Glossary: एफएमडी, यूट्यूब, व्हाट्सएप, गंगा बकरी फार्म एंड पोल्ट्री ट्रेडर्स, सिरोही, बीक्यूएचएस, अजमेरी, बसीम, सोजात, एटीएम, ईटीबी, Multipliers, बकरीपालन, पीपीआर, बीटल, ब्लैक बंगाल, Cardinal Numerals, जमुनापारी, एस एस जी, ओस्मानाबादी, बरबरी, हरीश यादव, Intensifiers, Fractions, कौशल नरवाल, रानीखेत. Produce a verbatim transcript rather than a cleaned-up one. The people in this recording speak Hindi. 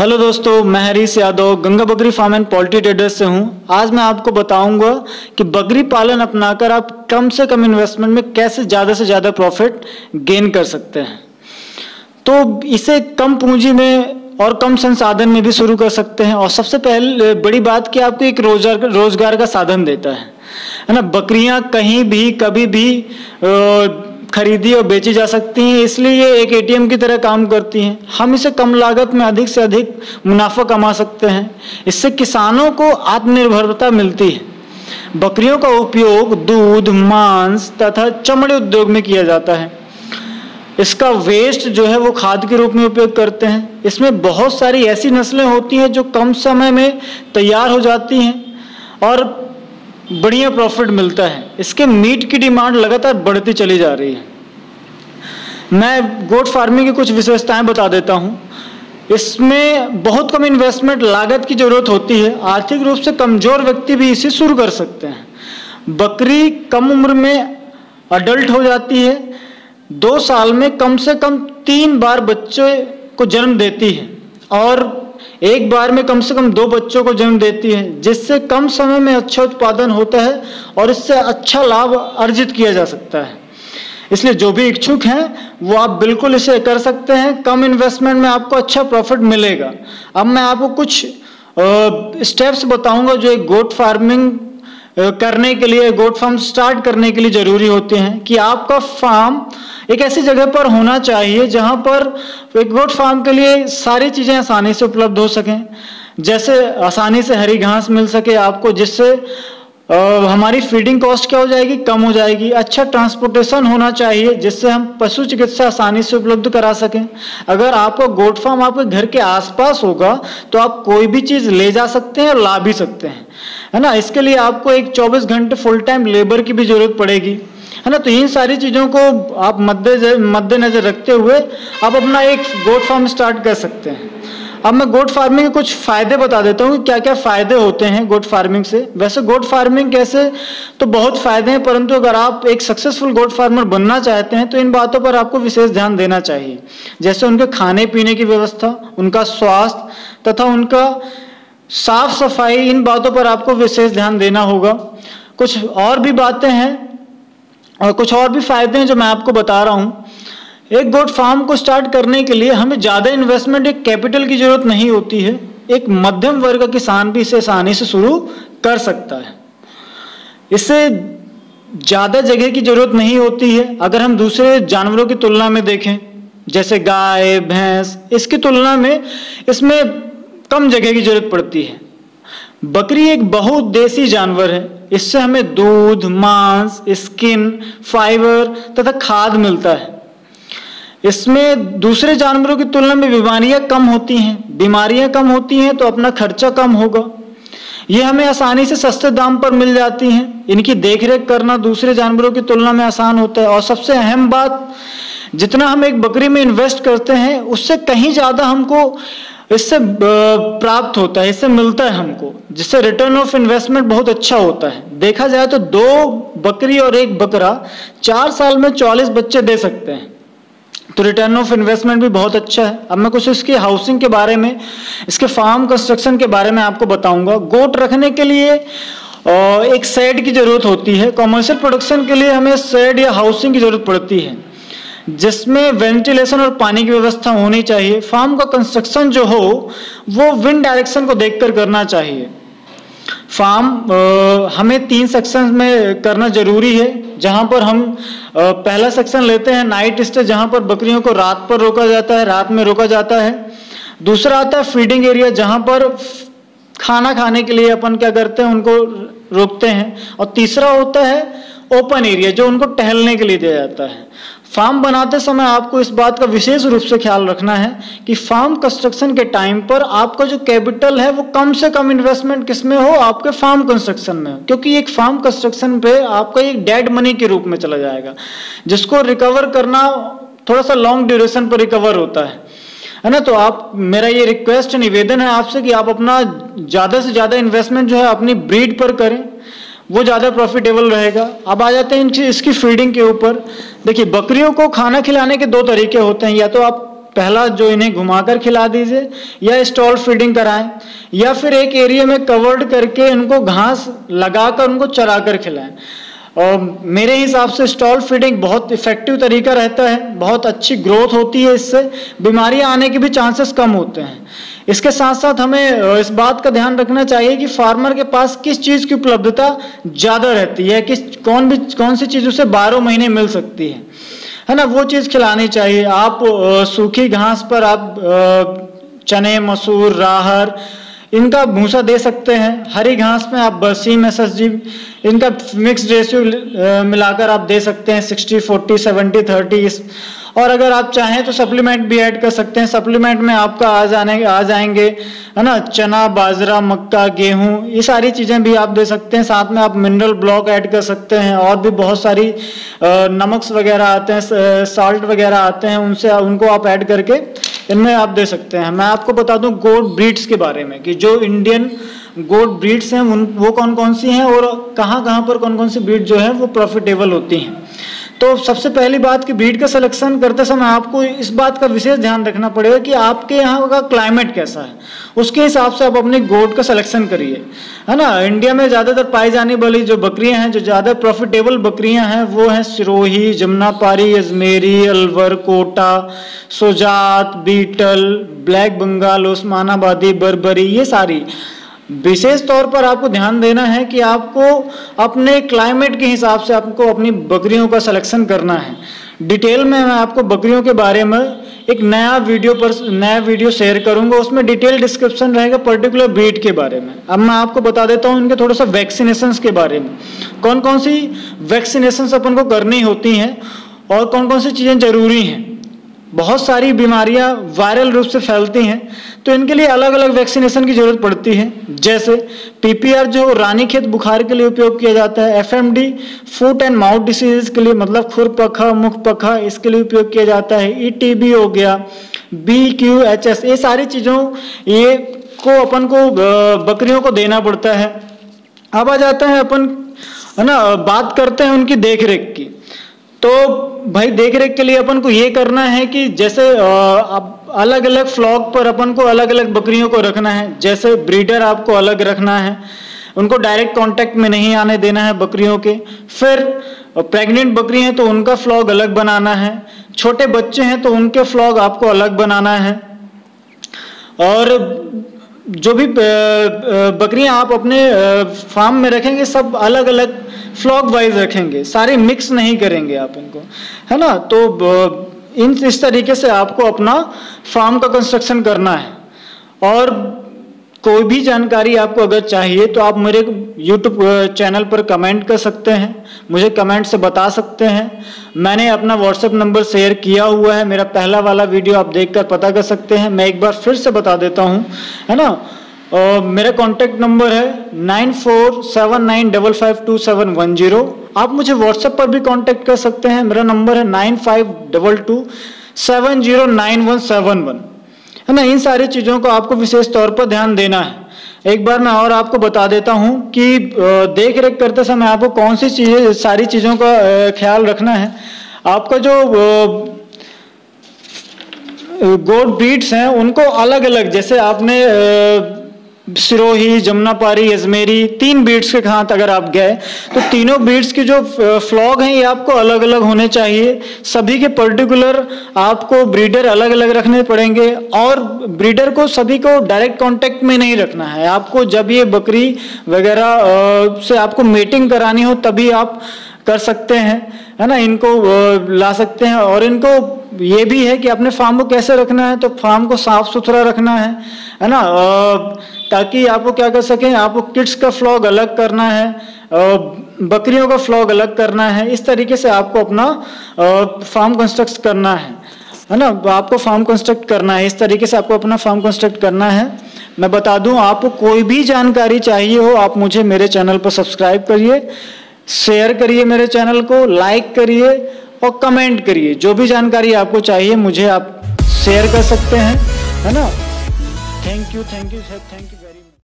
हेलो दोस्तों, मैं हरीश यादव गंगा बकरी फार्म एंड पोल्ट्री ट्रेडर्स से हूँ। आज मैं आपको बताऊंगा कि बकरी पालन अपनाकर आप कम से कम इन्वेस्टमेंट में कैसे ज़्यादा से ज़्यादा प्रॉफिट गेन कर सकते हैं। तो इसे कम पूंजी में और कम संसाधन में भी शुरू कर सकते हैं। और सबसे पहले बड़ी बात कि आपको एक रोजगार रोजगार का साधन देता है है ना। बकरियाँ कहीं भी कभी भी आ, खरीदी और बेची जा सकती हैं, इसलिए ये एक एटीएम की तरह काम करती हैं। हम इसे कम लागत में अधिक से अधिक मुनाफा कमा सकते हैं। इससे किसानों को आत्मनिर्भरता मिलती है। बकरियों का उपयोग दूध, मांस तथा चमड़े उद्योग में किया जाता है। इसका वेस्ट जो है वो खाद के रूप में उपयोग करते हैं। इसमें बहुत सारी ऐसी नस्लें होती हैं जो कम समय में तैयार हो जाती हैं और बढ़िया प्रॉफिट मिलता है। इसके मीट की डिमांड लगातार बढ़ती चली जा रही है। मैं गोट फार्मिंग की कुछ विशेषताएं बता देता हूं। इसमें बहुत कम इन्वेस्टमेंट लागत की ज़रूरत होती है। आर्थिक रूप से कमज़ोर व्यक्ति भी इसे शुरू कर सकते हैं। बकरी कम उम्र में अडल्ट हो जाती है। दो साल में कम से कम तीन बार बच्चे को जन्म देती है और एक बार में कम से कम दो बच्चों को जन्म देती है, जिससे कम समय में अच्छा उत्पादन होता है और इससे अच्छा लाभ अर्जित किया जा सकता है। इसलिए जो भी इच्छुक हैं वो आप बिल्कुल इसे कर सकते हैं। कम इन्वेस्टमेंट में आपको अच्छा प्रॉफिट मिलेगा। अब मैं आपको कुछ स्टेप्स बताऊंगा जो एक गोट फार्मिंग करने के लिए, गोट फार्म स्टार्ट करने के लिए ज़रूरी होते हैं। कि आपका फार्म एक ऐसी जगह पर होना चाहिए जहां पर एक गोट फार्म के लिए सारी चीज़ें आसानी से उपलब्ध हो सकें, जैसे आसानी से हरी घास मिल सके आपको, जिससे हमारी फीडिंग कॉस्ट क्या हो जाएगी, कम हो जाएगी। अच्छा ट्रांसपोर्टेशन होना चाहिए जिससे हम पशु चिकित्सा आसानी से उपलब्ध करा सकें। अगर आपका गोट फार्म आपके घर के आसपास होगा तो आप कोई भी चीज़ ले जा सकते हैं और ला भी सकते हैं, है ना। इसके लिए आपको एक चौबीस घंटे फुल टाइम लेबर की भी ज़रूरत पड़ेगी, है ना। तो इन सारी चीज़ों को आप मद्दे मद्देनजर रखते हुए आप अपना एक गोट फार्म स्टार्ट कर सकते हैं। अब मैं गोट फार्मिंग के कुछ फ़ायदे बता देता हूँ कि क्या क्या फ़ायदे होते हैं गोट फार्मिंग से। वैसे गोट फार्मिंग कैसे तो बहुत फ़ायदे हैं, परंतु अगर आप एक सक्सेसफुल गोट फार्मर बनना चाहते हैं तो इन बातों पर आपको विशेष ध्यान देना चाहिए, जैसे उनके खाने पीने की व्यवस्था, उनका स्वास्थ्य तथा उनका साफ सफाई। इन बातों पर आपको विशेष ध्यान देना होगा। कुछ और भी बातें हैं और कुछ और भी फ़ायदे हैं जो मैं आपको बता रहा हूँ। एक गोट फार्म को स्टार्ट करने के लिए हमें ज़्यादा इन्वेस्टमेंट, एक कैपिटल की ज़रूरत नहीं होती है। एक मध्यम वर्ग का किसान भी इसे आसानी से शुरू कर सकता है। इससे ज़्यादा जगह की ज़रूरत नहीं होती है। अगर हम दूसरे जानवरों की तुलना में देखें, जैसे गाय, भैंस, इसकी तुलना में इसमें कम जगह की ज़रूरत पड़ती है। बकरी एक बहुउद्देशीय जानवर है। इससे हमें दूध, मांस, स्किन, फाइबर तथा खाद मिलता है। इसमें दूसरे जानवरों की तुलना में बीमारियां कम होती हैं। बीमारियां कम होती हैं तो अपना खर्चा कम होगा। ये हमें आसानी से सस्ते दाम पर मिल जाती हैं। इनकी देखरेख करना दूसरे जानवरों की तुलना में आसान होता है। और सबसे अहम बात, जितना हम एक बकरी में इन्वेस्ट करते हैं उससे कहीं ज़्यादा हमको इससे प्राप्त होता है, इससे मिलता है हमको, जिससे रिटर्न ऑफ इन्वेस्टमेंट बहुत अच्छा होता है। देखा जाए तो दो बकरी और एक बकरा चार साल में चालीस बच्चे दे सकते हैं, तो रिटर्न ऑफ इन्वेस्टमेंट भी बहुत अच्छा है। अब मैं कुछ इसके हाउसिंग के बारे में, इसके फार्म कंस्ट्रक्शन के बारे में आपको बताऊंगा। गोट रखने के लिए एक शेड की ज़रूरत होती है। कॉमर्शियल प्रोडक्शन के लिए हमें शेड या हाउसिंग की ज़रूरत पड़ती है, जिसमें वेंटिलेशन और पानी की व्यवस्था होनी चाहिए। फार्म का कंस्ट्रक्शन जो हो वो विंड डायरेक्शन को देख कर करना चाहिए। फार्म हमें तीन सेक्शन में करना ज़रूरी है, जहाँ पर हम आ, पहला सेक्शन लेते हैं नाइट स्टे, जहाँ पर बकरियों को रात पर रोका जाता है, रात में रोका जाता है। दूसरा आता है फीडिंग एरिया, जहाँ पर खाना खाने के लिए अपन क्या करते हैं, उनको रोकते हैं। और तीसरा होता है ओपन एरिया, जो उनको टहलने के लिए दिया जाता है। फार्म बनाते समय आपको इस बात का विशेष रूप से ख्याल रखना है कि फार्म कंस्ट्रक्शन के टाइम पर आपका जो कैपिटल है वो कम से कम इन्वेस्टमेंट किस में हो, आपके फार्म कंस्ट्रक्शन में हो, क्योंकि एक फार्म कंस्ट्रक्शन पे आपका एक डेड मनी के रूप में चला जाएगा, जिसको रिकवर करना थोड़ा सा लॉन्ग ड्यूरेशन पर रिकवर होता है, है ना। तो आप, मेरा ये रिक्वेस्ट, निवेदन है आपसे कि आप अपना ज़्यादा से ज़्यादा इन्वेस्टमेंट जो है अपनी ब्रीड पर करें, वो ज़्यादा प्रॉफिटेबल रहेगा। अब आ जाते हैं इनकी इसकी फीडिंग के ऊपर। देखिए, बकरियों को खाना खिलाने के दो तरीके होते हैं। या तो आप पहला जो इन्हें घुमाकर खिला दीजिए या स्टॉल फीडिंग कराएं या फिर एक एरिया में कवर्ड करके इनको घास लगाकर उनको चराकर खिलाएं। और मेरे हिसाब से स्टॉल फीडिंग बहुत इफेक्टिव तरीका रहता है, बहुत अच्छी ग्रोथ होती है, इससे बीमारियां आने के भी चांसेस कम होते हैं। इसके साथ साथ हमें इस बात का ध्यान रखना चाहिए कि फार्मर के पास किस चीज़ की उपलब्धता ज़्यादा रहती है, किस कौन भी कौन सी चीज़ उसे बारह महीने मिल सकती है, है ना, वो चीज़ खिलानी चाहिए। आप आ, सूखी घास पर आप आ, चने, मसूर, राहर इनका भूसा दे सकते हैं। हरी घास में आप बसीम, एस एस जी इनका मिक्स रेशियो मिलाकर आप दे सकते हैं सिक्सटी फोर्टी सेवेंटी थर्टी। और अगर आप चाहें तो सप्लीमेंट भी ऐड कर सकते हैं। सप्लीमेंट में आपका आ जाने आ जाएंगे, है ना, चना, बाजरा, मक्का, गेहूं, ये सारी चीज़ें भी आप दे सकते हैं। साथ में आप मिनरल ब्लॉक ऐड कर सकते हैं और भी बहुत सारी नमक्स वगैरह आते हैं, साल्ट वगैरह आते हैं, उनसे उनको आप ऐड करके इनमें आप दे सकते हैं। मैं आपको बता दूं गोट ब्रीड्स के बारे में कि जो इंडियन गोट ब्रीड्स हैं उन वो कौन कौन सी हैं और कहाँ कहाँ पर कौन कौन सी ब्रीड जो है वो प्रॉफिटेबल होती हैं। तो सबसे पहली बात कि ब्रीड का सिलेक्शन करते समय आपको इस बात का विशेष ध्यान रखना पड़ेगा कि आपके यहाँ का क्लाइमेट कैसा है, उसके हिसाब से आप अपने गोट का सिलेक्शन करिए, है ना। इंडिया में ज़्यादातर पाई जाने वाली जो बकरियाँ हैं, जो ज़्यादा प्रॉफिटेबल बकरियाँ हैं, वो हैं सिरोही, जमुनापारी, अजमेरी, अलवर, कोटा, सोजात, बीटल, ब्लैक बंगाल, ओस्मानाबादी, बरबरी। ये सारी विशेष तौर पर आपको ध्यान देना है कि आपको अपने क्लाइमेट के हिसाब से आपको अपनी बकरियों का सिलेक्शन करना है। डिटेल में मैं आपको बकरियों के बारे में एक नया वीडियो पर नया वीडियो शेयर करूंगा, उसमें डिटेल डिस्क्रिप्शन रहेगा पर्टिकुलर ब्रीड के बारे में। अब मैं आपको बता देता हूं इनके थोड़ा सा वैक्सीनेशंस के बारे में, कौन कौन सी वैक्सीनेशंस अपन को करनी होती हैं और कौन कौन सी चीज़ें ज़रूरी हैं। बहुत सारी बीमारियां वायरल रूप से फैलती हैं तो इनके लिए अलग अलग वैक्सीनेशन की ज़रूरत पड़ती है। जैसे पीपीआर जो रानीखेत बुखार के लिए उपयोग किया जाता है, एफएमडी foot and mouth disease के लिए मतलब खुर पखा, मुख पखा, इसके लिए उपयोग किया जाता है। ईटीबी हो गया, बीक्यूएचएस, ये सारी चीज़ों ये को अपन को बकरियों को देना पड़ता है। अब आ जाता है अपन, है ना, बात करते हैं उनकी देख रेख की। तो भाई देख रेख के लिए अपन को ये करना है कि जैसे अलग अलग फ्लॉक पर अपन को अलग अलग बकरियों को रखना है। जैसे ब्रीडर आपको अलग रखना है, उनको डायरेक्ट कांटेक्ट में नहीं आने देना है बकरियों के। फिर प्रेग्नेंट बकरी हैं तो उनका फ्लॉक अलग बनाना है, छोटे बच्चे हैं तो उनके फ्लॉक आपको अलग बनाना है। और जो भी बकरियां आप अपने फार्म में रखेंगे सब अलग अलग फ्लॉक वाइज रखेंगे, सारे मिक्स नहीं करेंगे आप इनको, है ना। तो इन इस तरीके से आपको अपना फार्म का कंस्ट्रक्शन करना है। और कोई भी जानकारी आपको अगर चाहिए तो आप मेरे यूट्यूब चैनल पर कमेंट कर सकते हैं, मुझे कमेंट से बता सकते हैं। मैंने अपना व्हाट्सएप नंबर शेयर किया हुआ है, मेरा पहला वाला वीडियो आप देखकर पता कर सकते हैं। मैं एक बार फिर से बता देता हूं, है ना, और मेरा कॉन्टैक्ट नंबर है nine four seven nine double five two seven one zero. आप मुझे व्हाट्सएप पर भी कॉन्टैक्ट कर सकते हैं, मेरा नंबर है nine five double two seven zero nine one seven one, है ना। इन सारी चीज़ों को आपको विशेष तौर पर ध्यान देना है। एक बार मैं और आपको बता देता हूं कि देख रेख करते समय आपको कौन सी चीज़ें सारी चीज़ों का ख्याल रखना है। आपका जो गोट ब्रीड्स हैं उनको अलग अलग, जैसे आपने सिरोही, जमुनापारी, अजमेरी, तीन ब्रीड्स के साथ अगर आप गए तो तीनों ब्रीड्स की जो फ्लॉग हैं ये आपको अलग अलग होने चाहिए। सभी के पर्टिकुलर आपको ब्रीडर अलग अलग रखने पड़ेंगे और ब्रीडर को सभी को डायरेक्ट कांटेक्ट में नहीं रखना है। आपको जब ये बकरी वगैरह से आपको मीटिंग करानी हो तभी आप कर सकते हैं, है ना, इनको ला सकते हैं। और इनको ये भी है कि अपने फार्म को कैसे रखना है, तो फार्म को साफ सुथरा रखना है, है ना, ताकि आपको क्या कर सकें, आपको किड्स का फ्लॉग अलग करना है, बकरियों का फ्लॉग अलग करना है। इस तरीके से आपको अपना फार्म कंस्ट्रक्ट करना है, है ना, आपको फार्म कंस्ट्रक्ट करना है। इस तरीके से आपको अपना फार्म कंस्ट्रक्ट करना है। मैं बता दूं, आपको कोई भी जानकारी चाहिए हो आप मुझे मेरे चैनल पर सब्सक्राइब करिए, शेयर करिए मेरे चैनल को, लाइक करिए और कमेंट करिए। जो भी जानकारी आपको चाहिए मुझे आप शेयर कर सकते हैं, है ना। Thank you, thank you sir, thank you.